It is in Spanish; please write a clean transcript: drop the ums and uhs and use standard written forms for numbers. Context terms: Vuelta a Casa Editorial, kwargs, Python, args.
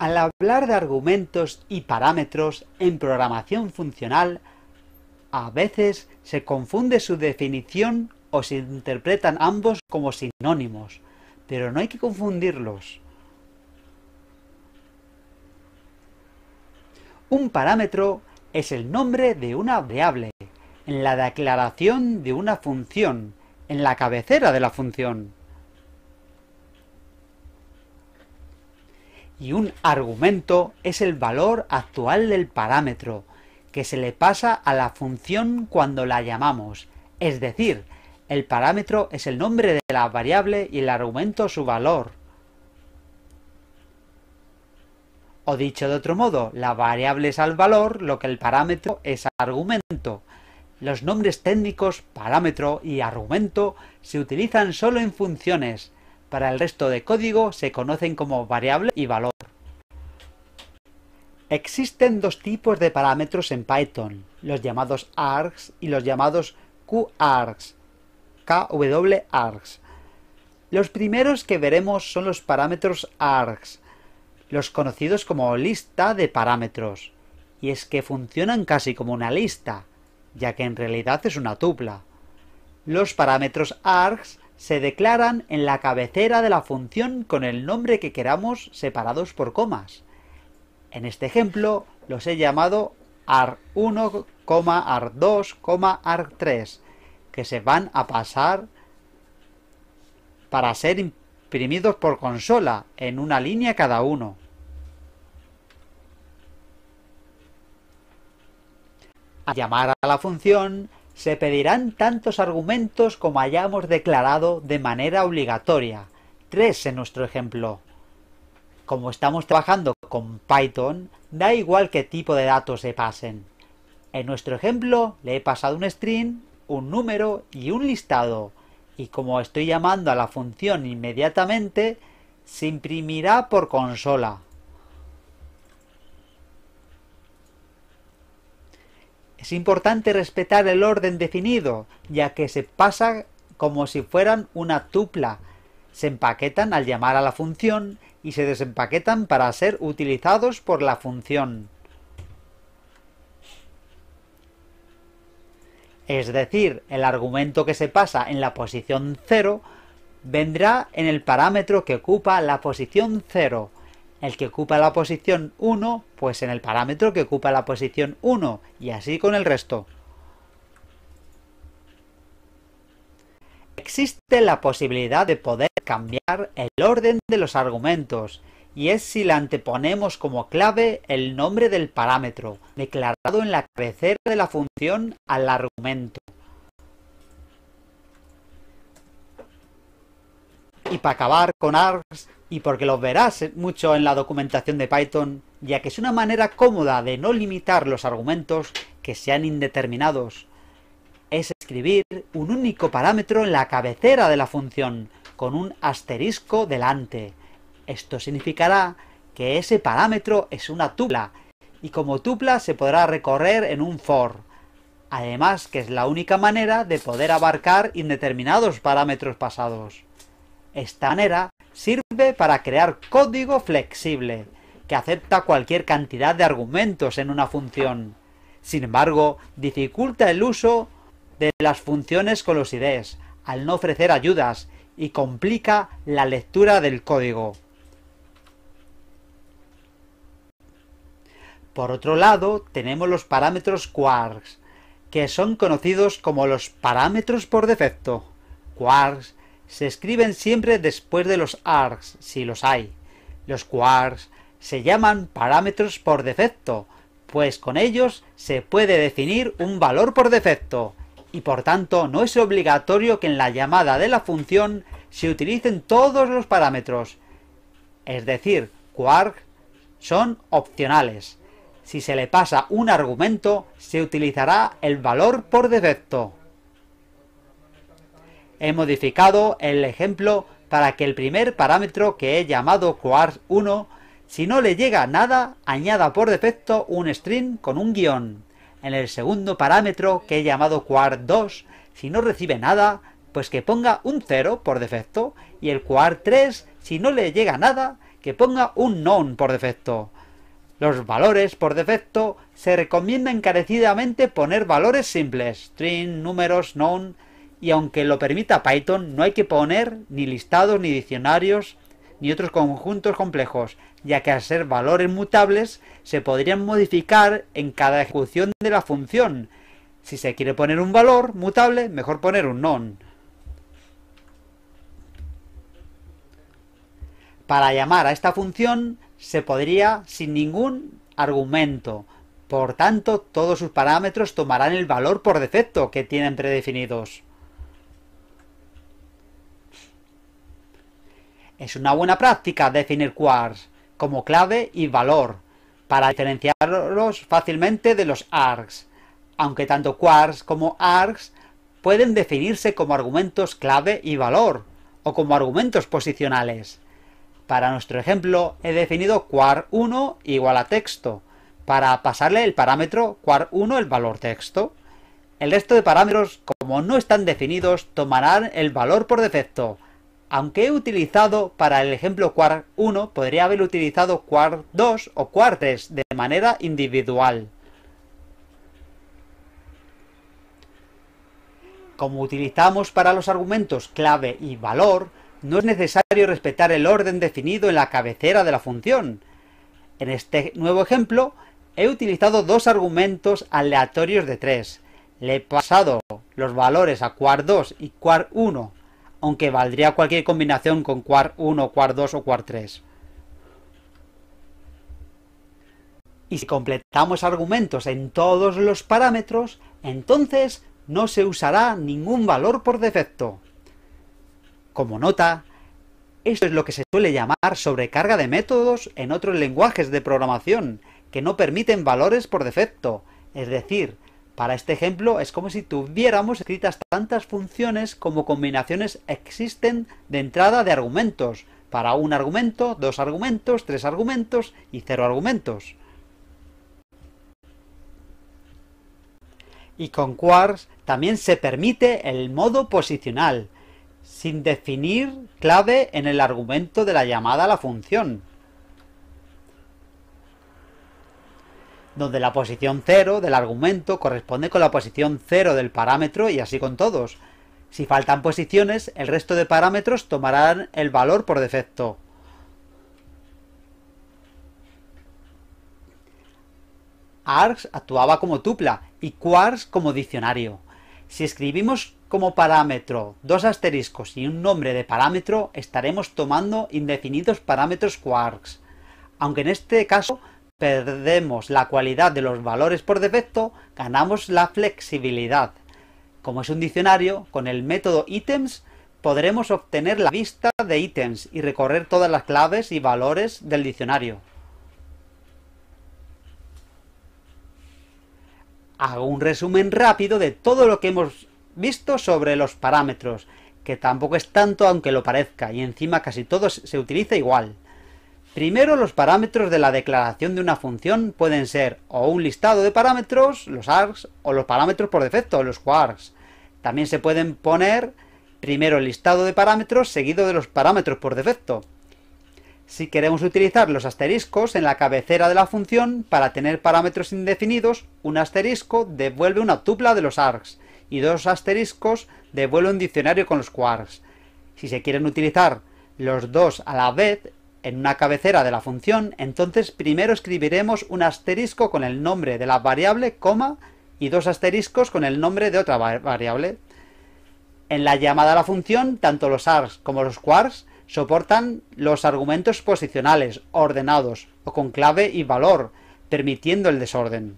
Al hablar de argumentos y parámetros en programación funcional, a veces se confunde su definición o se interpretan ambos como sinónimos, pero no hay que confundirlos. Un parámetro es el nombre de una variable, en la declaración de una función, en la cabecera de la función. Y un argumento es el valor actual del parámetro, que se le pasa a la función cuando la llamamos. Es decir, el parámetro es el nombre de la variable y el argumento su valor. O dicho de otro modo, la variable es al valor, lo que el parámetro es al argumento. Los nombres técnicos, parámetro y argumento se utilizan solo en funciones. Para el resto de código se conocen como variable y valor. Existen dos tipos de parámetros en Python, los llamados args y los llamados qargs, kwargs. Los primeros que veremos son los parámetros args, los conocidos como lista de parámetros. Y es que funcionan casi como una lista, ya que en realidad es una tupla. Los parámetros args se declaran en la cabecera de la función con el nombre que queramos separados por comas. En este ejemplo los he llamado arg1, arg2, arg3, que se van a pasar para ser imprimidos por consola en una línea cada uno. Al llamar a la función se pedirán tantos argumentos como hayamos declarado de manera obligatoria, 3 en nuestro ejemplo. Como estamos trabajando con Python, da igual qué tipo de datos se pasen. En nuestro ejemplo le he pasado un string, un número y un listado, y como estoy llamando a la función inmediatamente, se imprimirá por consola. Es importante respetar el orden definido, ya que se pasa como si fueran una tupla. Se empaquetan al llamar a la función y se desempaquetan para ser utilizados por la función. Es decir, el argumento que se pasa en la posición 0 vendrá en el parámetro que ocupa la posición 0. El que ocupa la posición 1, pues en el parámetro que ocupa la posición 1, y así con el resto. Existe la posibilidad de poder cambiar el orden de los argumentos, y es si le anteponemos como clave el nombre del parámetro, declarado en la cabecera de la función al argumento. Y para acabar con args, y porque lo verás mucho en la documentación de Python, ya que es una manera cómoda de no limitar los argumentos que sean indeterminados, es escribir un único parámetro en la cabecera de la función, con un asterisco delante. Esto significará que ese parámetro es una tupla, y como tupla se podrá recorrer en un for. Además que es la única manera de poder abarcar indeterminados parámetros pasados. Esta manera sirve para crear código flexible, que acepta cualquier cantidad de argumentos en una función. Sin embargo, dificulta el uso de las funciones con los IDEs, al no ofrecer ayudas, y complica la lectura del código. Por otro lado, tenemos los parámetros quarks, que son conocidos como los parámetros por defecto. Quarks se escriben siempre después de los args, si los hay. Los quarks se llaman parámetros por defecto, pues con ellos se puede definir un valor por defecto, y por tanto no es obligatorio que en la llamada de la función se utilicen todos los parámetros. Es decir, quarks son opcionales. Si se le pasa un argumento, se utilizará el valor por defecto. He modificado el ejemplo para que el primer parámetro que he llamado quarks1, si no le llega nada, añada por defecto un string con un guión. En el segundo parámetro que he llamado quarks2, si no recibe nada, pues que ponga un 0 por defecto. Y el quarks3, si no le llega nada, que ponga un none por defecto. Los valores por defecto se recomienda encarecidamente poner valores simples, string, números, none, y aunque lo permita Python, no hay que poner ni listados, ni diccionarios, ni otros conjuntos complejos, ya que al ser valores mutables se podrían modificar en cada ejecución de la función. Si se quiere poner un valor mutable, mejor poner un none. Para llamar a esta función se podría sin ningún argumento. Por tanto, todos sus parámetros tomarán el valor por defecto que tienen predefinidos. Es una buena práctica definir quars como clave y valor para diferenciarlos fácilmente de los args, aunque tanto quars como args pueden definirse como argumentos clave y valor o como argumentos posicionales. Para nuestro ejemplo he definido quar1 igual a texto para pasarle el parámetro quar1 el valor texto. El resto de parámetros, como no están definidos, tomarán el valor por defecto. Aunque he utilizado para el ejemplo quar1, podría haber utilizado quar2 o quar3 de manera individual. Como utilizamos para los argumentos clave y valor, no es necesario respetar el orden definido en la cabecera de la función. En este nuevo ejemplo, he utilizado dos argumentos aleatorios de 3. Le he pasado los valores a quar2 y quar1, aunque valdría cualquier combinación con quar1, quar2 o quar3. Y si completamos argumentos en todos los parámetros, entonces no se usará ningún valor por defecto. Como nota, esto es lo que se suele llamar sobrecarga de métodos en otros lenguajes de programación, que no permiten valores por defecto. Es decir, para este ejemplo es como si tuviéramos escritas tantas funciones como combinaciones existen de entrada de argumentos, para un argumento, dos argumentos, tres argumentos y cero argumentos. Y con quars también se permite el modo posicional, sin definir clave en el argumento de la llamada a la función, donde la posición 0 del argumento corresponde con la posición 0 del parámetro y así con todos. Si faltan posiciones, el resto de parámetros tomarán el valor por defecto. Args actuaba como tupla y quars como diccionario. Si escribimos como parámetro dos asteriscos y un nombre de parámetro, estaremos tomando indefinidos parámetros quars, aunque en este caso perdemos la cualidad de los valores por defecto, ganamos la flexibilidad. Como es un diccionario, con el método items podremos obtener la vista de ítems y recorrer todas las claves y valores del diccionario. Hago un resumen rápido de todo lo que hemos visto sobre los parámetros, que tampoco es tanto aunque lo parezca, y encima casi todo se utiliza igual. Primero, los parámetros de la declaración de una función pueden ser o un listado de parámetros, los args, o los parámetros por defecto, los quars. También se pueden poner primero el listado de parámetros seguido de los parámetros por defecto. Si queremos utilizar los asteriscos en la cabecera de la función para tener parámetros indefinidos, un asterisco devuelve una tupla de los args y dos asteriscos devuelve un diccionario con los quars. Si se quieren utilizar los dos a la vez en una cabecera de la función, entonces primero escribiremos un asterisco con el nombre de la variable, coma, y dos asteriscos con el nombre de otra variable. En la llamada a la función, tanto los args como los quars soportan los argumentos posicionales, ordenados o con clave y valor, permitiendo el desorden.